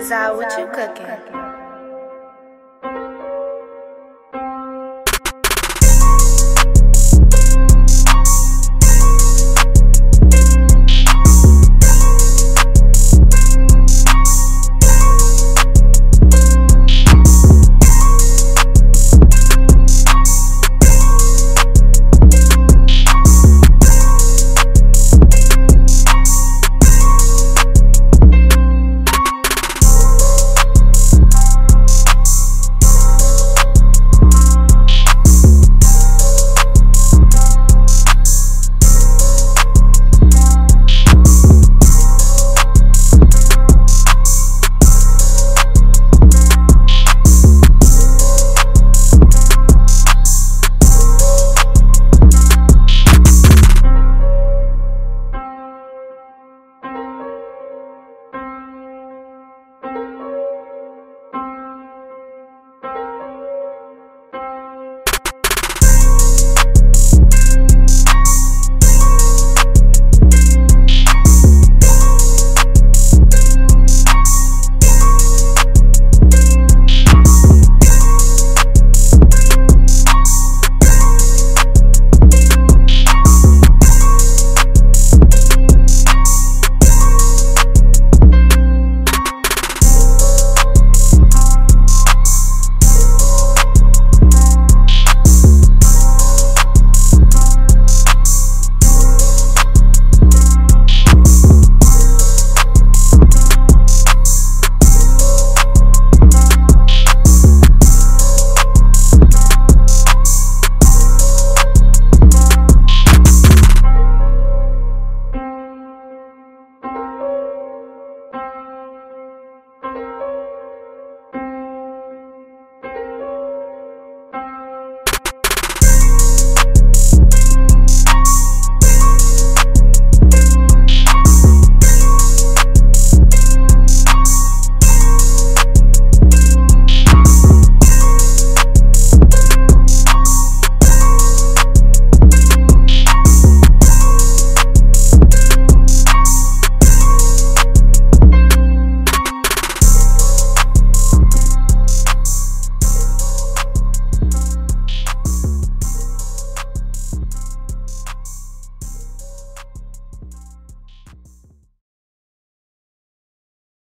Zaa, what you cooking?